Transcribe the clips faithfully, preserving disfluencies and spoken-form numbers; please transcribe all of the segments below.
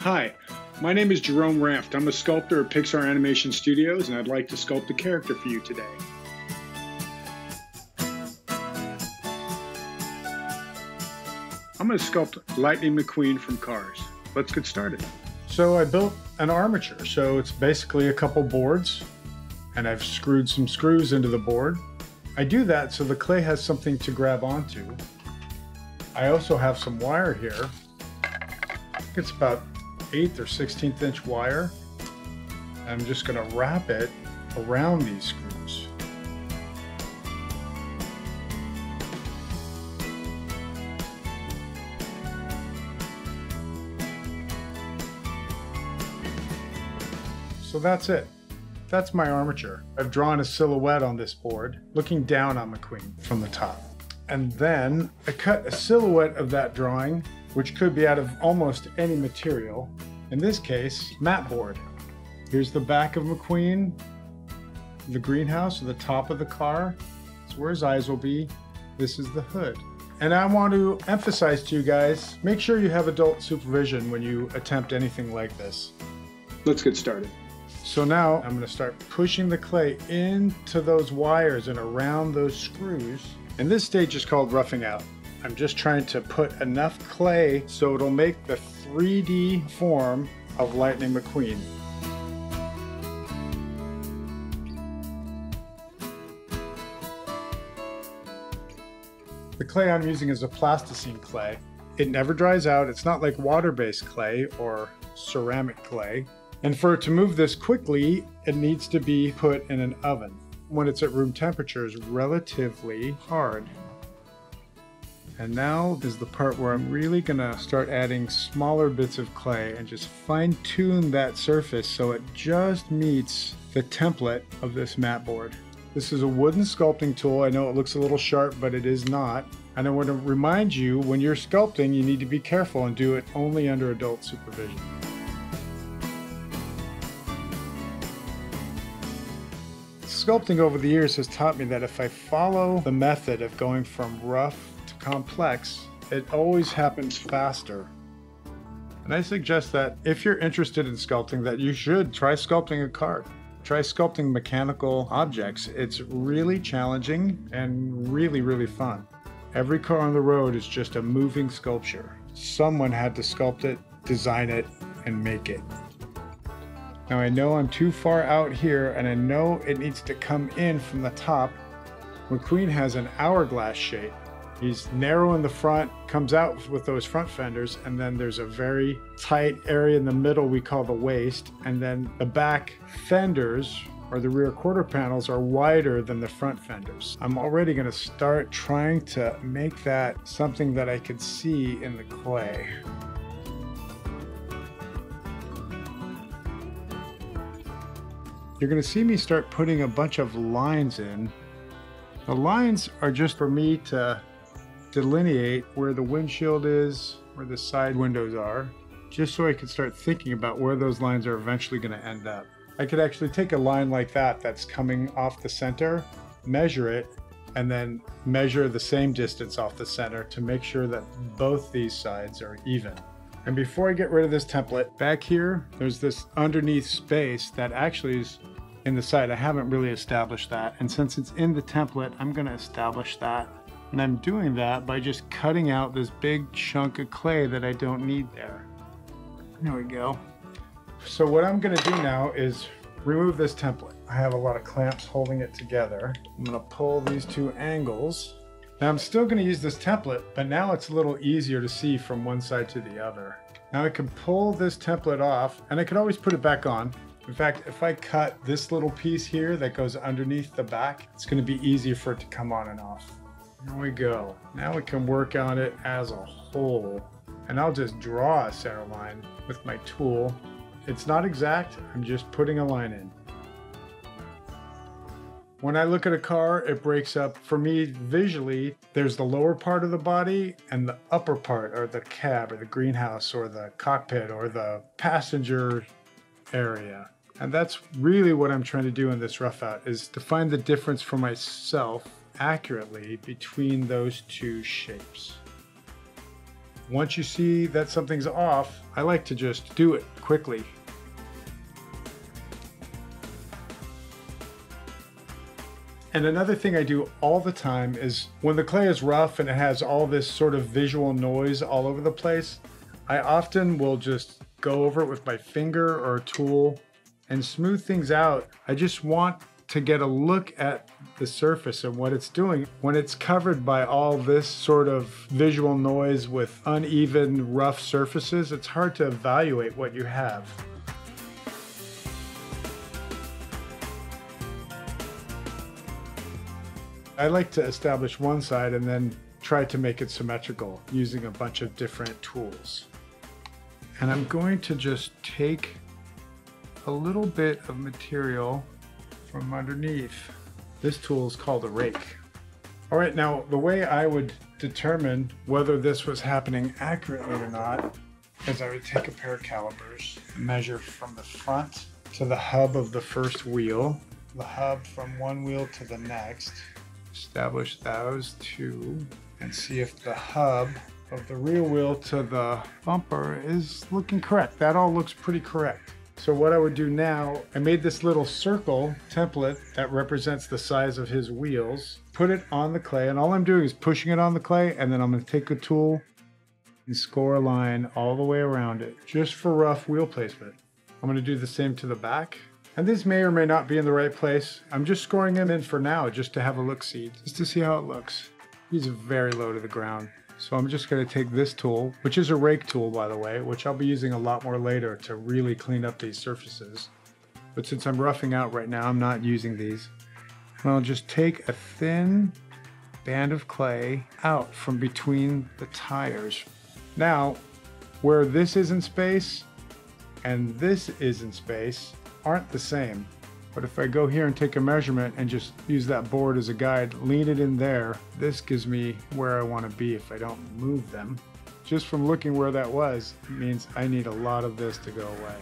Hi, my name is Jerome Ranft. I'm a sculptor at Pixar Animation Studios, and I'd like to sculpt a character for you today. I'm going to sculpt Lightning McQueen from Cars. Let's get started. So I built an armature. So it's basically a couple boards, and I've screwed some screws into the board. I do that so the clay has something to grab onto. I also have some wire here. I think it's about eighth or sixteenth inch wire. I'm just going to wrap it around these screws. So that's it. That's my armature. I've drawn a silhouette on this board, looking down on McQueen from the top. And then I cut a silhouette of that drawing, which could be out of almost any material. In this case, mat board. Here's the back of McQueen, the greenhouse, the top of the car. It's where his eyes will be. This is the hood. And I want to emphasize to you guys, make sure you have adult supervision when you attempt anything like this. Let's get started. So now I'm going to start pushing the clay into those wires and around those screws. And this stage is called roughing out. I'm just trying to put enough clay so it'll make the three D form of Lightning McQueen. The clay I'm using is a plasticine clay. It never dries out. It's not like water-based clay or ceramic clay. And for it to move this quickly, it needs to be put in an oven. When it's at room temperature, it's relatively hard. And now is the part where I'm really gonna start adding smaller bits of clay and just fine tune that surface so it just meets the template of this mat board. This is a wooden sculpting tool. I know it looks a little sharp, but it is not. And I want to remind you, when you're sculpting, you need to be careful and do it only under adult supervision. Sculpting over the years has taught me that if I follow the method of going from rough complex, it always happens faster. And I suggest that if you're interested in sculpting, that you should try sculpting a car. Try sculpting mechanical objects. It's really challenging and really, really fun. Every car on the road is just a moving sculpture. Someone had to sculpt it, design it, and make it. Now I know I'm too far out here, and I know it needs to come in from the top. McQueen has an hourglass shape. He's narrow in the front, comes out with those front fenders, and then there's a very tight area in the middle we call the waist, and then the back fenders, or the rear quarter panels, are wider than the front fenders. I'm already gonna start trying to make that something that I could see in the clay. You're gonna see me start putting a bunch of lines in. The lines are just for me to delineate where the windshield is, where the side windows are, just so I could start thinking about where those lines are eventually going to end up. I could actually take a line like that that's coming off the center, measure it, and then measure the same distance off the center to make sure that both these sides are even. And before I get rid of this template, back here there's this underneath space that actually is in the side. I haven't really established that, and since it's in the template, I'm going to establish that. And I'm doing that by just cutting out this big chunk of clay that I don't need there. There we go. So what I'm gonna do now is remove this template. I have a lot of clamps holding it together. I'm gonna pull these two angles. Now I'm still gonna use this template, but now it's a little easier to see from one side to the other. Now I can pull this template off, and I can always put it back on. In fact, if I cut this little piece here that goes underneath the back, it's gonna be easier for it to come on and off. There we go. Now we can work on it as a whole. And I'll just draw a center line with my tool. It's not exact, I'm just putting a line in. When I look at a car, it breaks up, for me visually, there's the lower part of the body and the upper part, or the cab, or the greenhouse, or the cockpit, or the passenger area. And that's really what I'm trying to do in this rough out, is to find the difference for myself accurately between those two shapes. Once you see that something's off, I like to just do it quickly. And another thing I do all the time is when the clay is rough and it has all this sort of visual noise all over the place, I often will just go over it with my finger or a tool and smooth things out. I just want to get a look at the surface and what it's doing when it's covered by all this sort of visual noise with uneven, rough surfaces. It's hard to evaluate what you have. I like to establish one side and then try to make it symmetrical using a bunch of different tools. And I'm going to just take a little bit of material from underneath. This tool is called a rake. All right, now the way I would determine whether this was happening accurately or not is I would take a pair of calipers, measure from the front to the hub of the first wheel, the hub from one wheel to the next, establish those two, and see if the hub of the rear wheel to the bumper is looking correct. That all looks pretty correct. So what I would do now, I made this little circle template that represents the size of his wheels, put it on the clay, and all I'm doing is pushing it on the clay, and then I'm gonna take a tool and score a line all the way around it, just for rough wheel placement. I'm gonna do the same to the back. And this may or may not be in the right place. I'm just scoring him in for now, just to have a look-see, just to see how it looks. He's very low to the ground. So I'm just gonna take this tool, which is a rake tool, by the way, which I'll be using a lot more later to really clean up these surfaces. But since I'm roughing out right now, I'm not using these. And I'll just take a thin band of clay out from between the tires. Now, where this is in space and this is in space aren't the same. But if I go here and take a measurement and just use that board as a guide, lean it in there, this gives me where I want to be if I don't move them. Just from looking where that was, it means I need a lot of this to go away.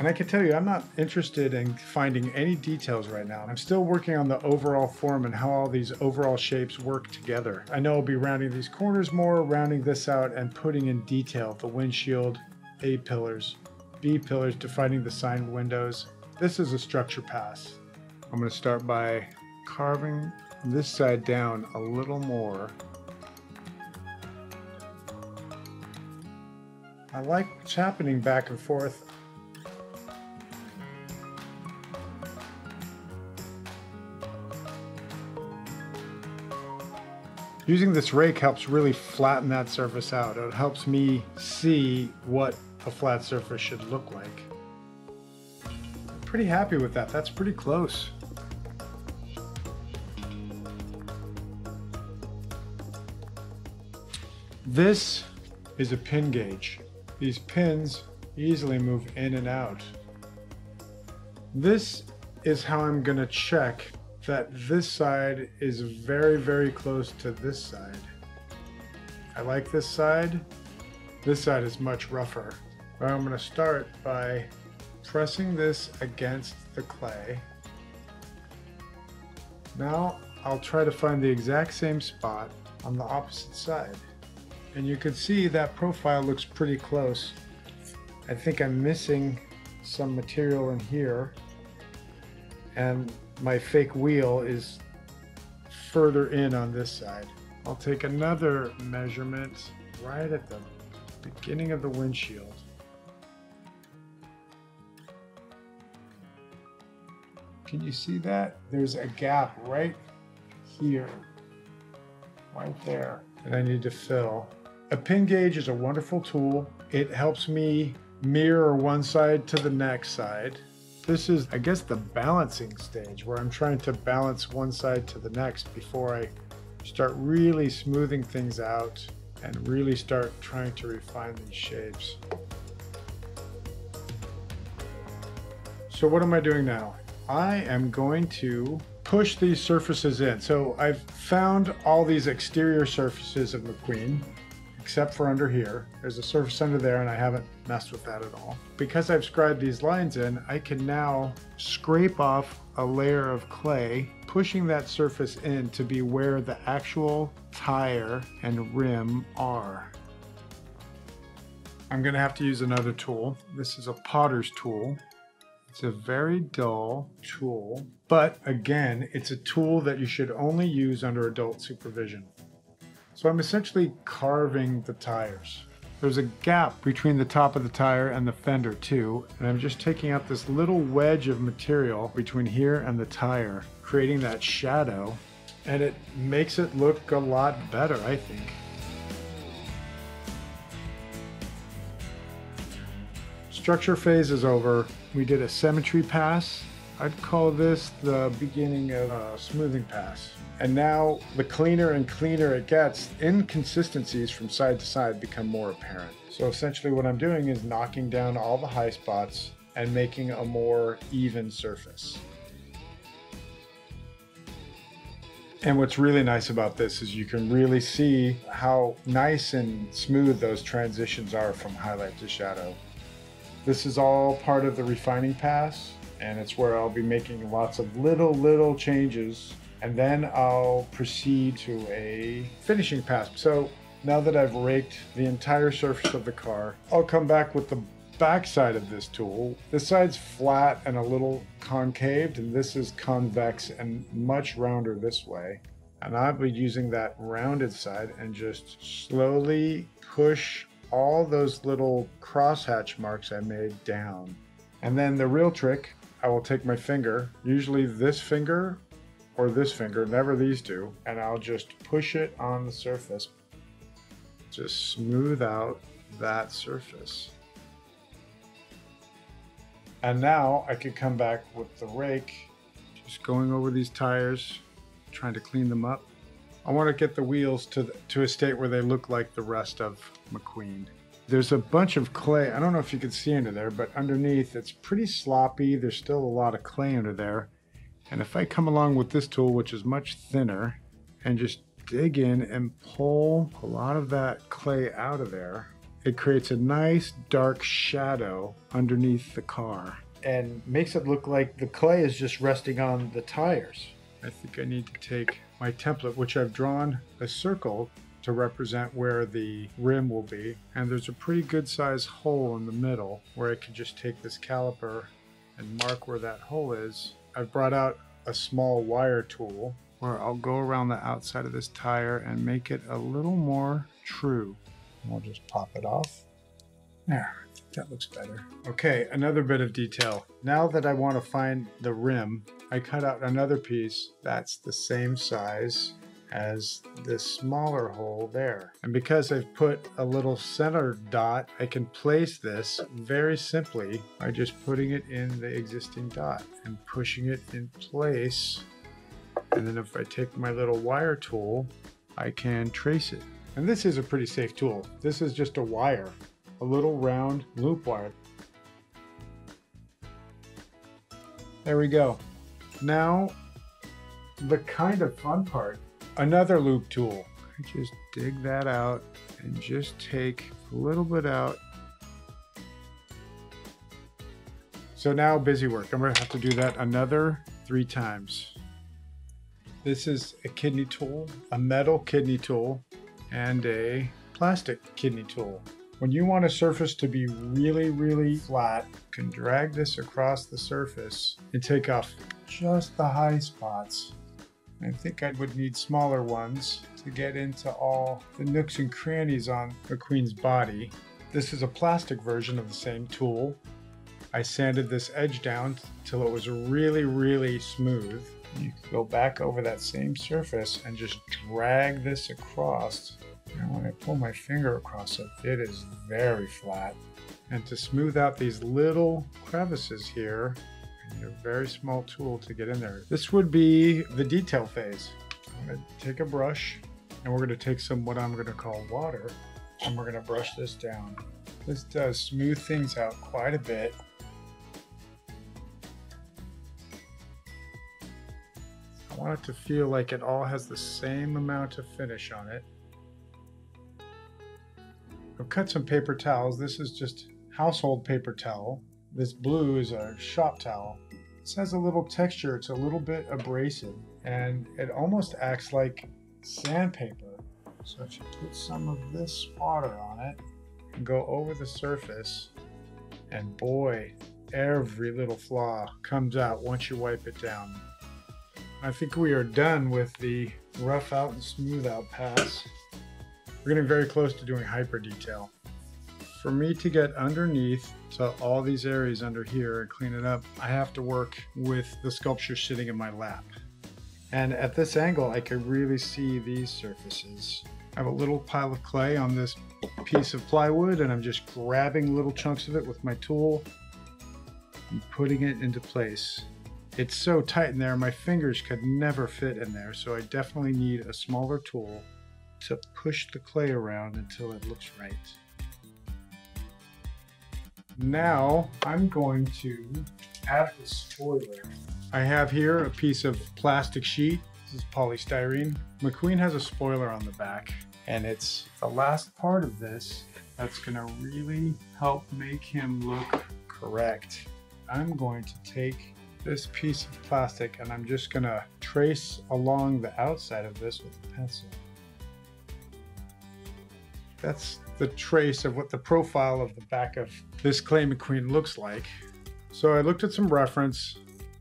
And I can tell you, I'm not interested in finding any details right now. I'm still working on the overall form and how all these overall shapes work together. I know I'll be rounding these corners more, rounding this out, and putting in detail the windshield, A pillars, B pillars, defining the side windows. This is a structure pass. I'm gonna start by carving this side down a little more. I like what's happening back and forth. Using this rake helps really flatten that surface out. It helps me see what a flat surface should look like. I'm pretty happy with that. That's pretty close. This is a pin gauge. These pins easily move in and out. This is how I'm gonna check that this side is very, very close to this side. I like this side. This side is much rougher. But I'm gonna start by pressing this against the clay. Now I'll try to find the exact same spot on the opposite side. And you can see that profile looks pretty close. I think I'm missing some material in here. And my fake wheel is further in on this side. I'll take another measurement right at the beginning of the windshield. Can you see that? There's a gap right here, right there, that I need to fill. A pin gauge is a wonderful tool. It helps me mirror one side to the next side. This is, I guess, the balancing stage where I'm trying to balance one side to the next before I start really smoothing things out and really start trying to refine these shapes. So what am I doing now? I am going to push these surfaces in. So I've found all these exterior surfaces of McQueen. except for under here. There's a surface under there and I haven't messed with that at all. Because I've scribed these lines in, I can now scrape off a layer of clay, pushing that surface in to be where the actual tire and rim are. I'm gonna have to use another tool. This is a potter's tool. It's a very dull tool, but again, it's a tool that you should only use under adult supervision. So I'm essentially carving the tires. There's a gap between the top of the tire and the fender too, and I'm just taking out this little wedge of material between here and the tire, creating that shadow, and it makes it look a lot better, I think. Structure phase is over. We did a symmetry pass. I'd call this the beginning of a smoothing pass. And now the cleaner and cleaner it gets, inconsistencies from side to side become more apparent. So essentially what I'm doing is knocking down all the high spots and making a more even surface. And what's really nice about this is you can really see how nice and smooth those transitions are from highlight to shadow. This is all part of the refining pass, and it's where I'll be making lots of little, little changes, and then I'll proceed to a finishing pass. So now that I've raked the entire surface of the car, I'll come back with the back side of this tool. This side's flat and a little concaved, and this is convex and much rounder this way. And I'll be using that rounded side and just slowly push all those little crosshatch marks I made down. And then the real trick, I will take my finger, usually this finger or this finger, never these two, and I'll just push it on the surface. Just smooth out that surface. And now I could come back with the rake, just going over these tires, trying to clean them up. I want to get the wheels to, the, to a state where they look like the rest of McQueen. There's a bunch of clay. I don't know if you can see under there, but underneath it's pretty sloppy. There's still a lot of clay under there. And if I come along with this tool, which is much thinner, and just dig in and pull a lot of that clay out of there, it creates a nice dark shadow underneath the car and makes it look like the clay is just resting on the tires. I think I need to take my template, which I've drawn a circle to represent where the rim will be. And there's a pretty good sized hole in the middle where I can just take this caliper and mark where that hole is. I've brought out a small wire tool where I'll go around the outside of this tire and make it a little more true. And I'll just pop it off. There, I think that looks better. Okay, another bit of detail. Now that I want to find the rim, I cut out another piece that's the same size as this smaller hole there. And because I've put a little center dot, I can place this very simply by just putting it in the existing dot and pushing it in place. And then if I take my little wire tool, I can trace it. And this is a pretty safe tool. This is just a wire, a little round loop wire. There we go. Now, the kind of fun part, another loop tool. I just dig that out and just take a little bit out. So now busy work. I'm gonna have to do that another three times. This is a kidney tool, a metal kidney tool, and a plastic kidney tool. When you want a surface to be really, really flat, you can drag this across the surface and take off just the high spots. I think I would need smaller ones to get into all the nooks and crannies on McQueen's body. This is a plastic version of the same tool. I sanded this edge down till it was really, really smooth. You can go back over that same surface and just drag this across. And when I pull my finger across it, it is very flat. And to smooth out these little crevices here, I need a very small tool to get in there. This would be the detail phase. I'm going to take a brush, and we're going to take some what I'm going to call water, and we're going to brush this down. This does smooth things out quite a bit. I want it to feel like it all has the same amount of finish on it. I've cut some paper towels. This is just household paper towel. This blue is a shop towel. This has a little texture. It's a little bit abrasive, and it almost acts like sandpaper. So if you put some of this water on it and go over the surface, and boy, every little flaw comes out once you wipe it down. I think we are done with the rough out and smooth out pass. We're getting very close to doing hyper detail. For me to get underneath to all these areas under here and clean it up, I have to work with the sculpture sitting in my lap. And at this angle, I can really see these surfaces. I have a little pile of clay on this piece of plywood, and I'm just grabbing little chunks of it with my tool and putting it into place. It's so tight in there, my fingers could never fit in there, so I definitely need a smaller tool to push the clay around until it looks right. Now I'm going to add the spoiler. I have here a piece of plastic sheet. This is polystyrene. McQueen has a spoiler on the back, and it's the last part of this that's gonna really help make him look correct. I'm going to take this piece of plastic and I'm just gonna trace along the outside of this with a pencil. That's the trace of what the profile of the back of this Clay McQueen looks like. So I looked at some reference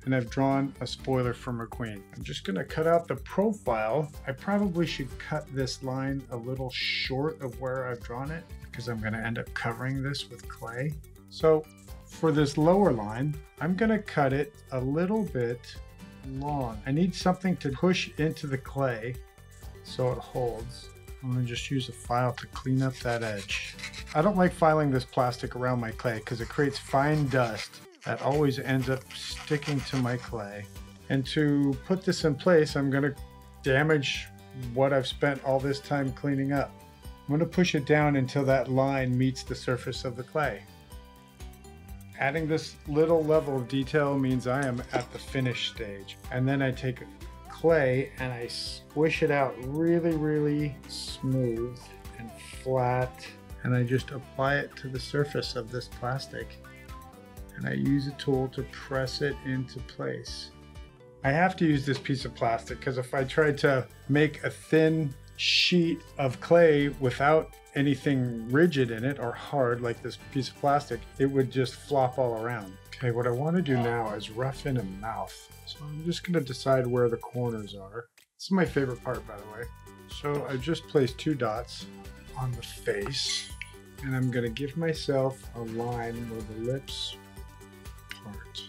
and I've drawn a spoiler for McQueen. I'm just gonna cut out the profile. I probably should cut this line a little short of where I've drawn it because I'm gonna end up covering this with clay. So for this lower line, I'm gonna cut it a little bit long. I need something to push into the clay so it holds. I'm gonna just use a file to clean up that edge. I don't like filing this plastic around my clay because it creates fine dust that always ends up sticking to my clay. And to put this in place, I'm gonna damage what I've spent all this time cleaning up. I'm gonna push it down until that line meets the surface of the clay. Adding this little level of detail means I am at the finish stage. And then I take clay and I squish it out really, really smooth and flat. And I just apply it to the surface of this plastic. And I use a tool to press it into place. I have to use this piece of plastic because if I tried to make a thin sheet of clay without anything rigid in it or hard like this piece of plastic, it would just flop all around. Okay, what I want to do now is rough in a mouth. So I'm just going to decide where the corners are. This is my favorite part, by the way. So I just placed two dots on the face, and I'm going to give myself a line where the lips part.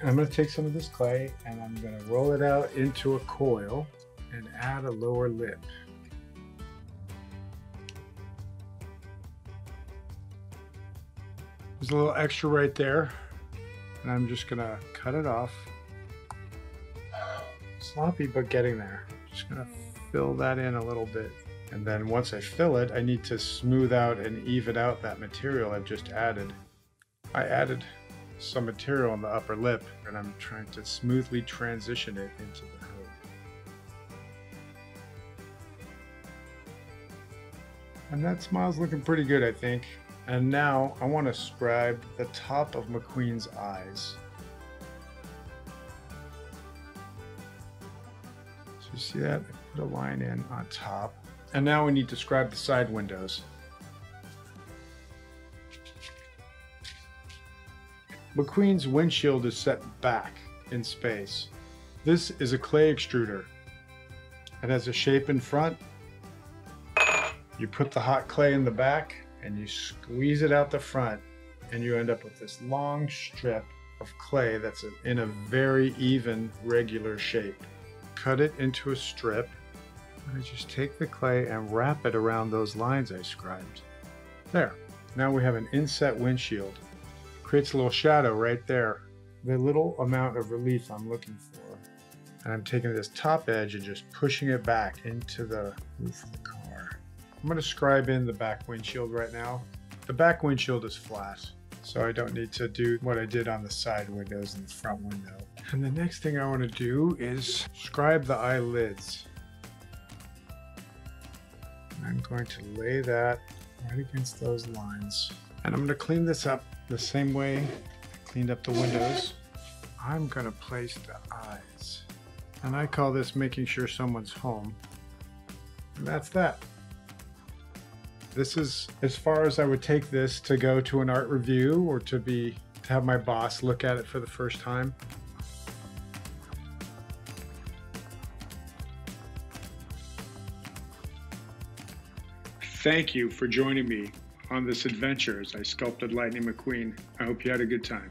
And I'm going to take some of this clay and I'm going to roll it out into a coil and add a lower lip. There's a little extra right there, and I'm just gonna cut it off. Sloppy, but getting there. Just gonna fill that in a little bit. And then once I fill it, I need to smooth out and even out that material I've just added. I added some material on the upper lip, and I'm trying to smoothly transition it into the hood. And that smile's looking pretty good, I think. And now I want to scribe the top of McQueen's eyes. So you see that? I put a line in on top. And now we need to scribe the side windows. McQueen's windshield is set back in space. This is a clay extruder. It has a shape in front. You put the hot clay in the back, and you squeeze it out the front, and you end up with this long strip of clay that's in a very even, regular shape. Cut it into a strip, and I just take the clay and wrap it around those lines I scribed. There, now we have an inset windshield. Creates a little shadow right there. The little amount of relief I'm looking for. And I'm taking this top edge and just pushing it back into the roof of the car. I'm going to scribe in the back windshield right now. The back windshield is flat, so I don't need to do what I did on the side windows and the front window. And the next thing I want to do is scribe the eyelids. And I'm going to lay that right against those lines. And I'm going to clean this up the same way I cleaned up the windows. I'm going to place the eyes. And I call this making sure someone's home. And that's that. This is as far as I would take this to go to an art review or to be to have my boss look at it for the first time. Thank you for joining me on this adventure as I sculpted Lightning McQueen. I hope you had a good time.